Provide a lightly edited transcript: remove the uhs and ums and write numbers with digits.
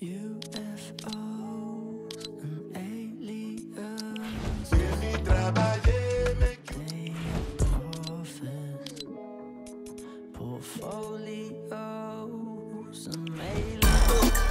UFOs and aliens. Vivi, trabalhei, make orphans, portfolios and aliens.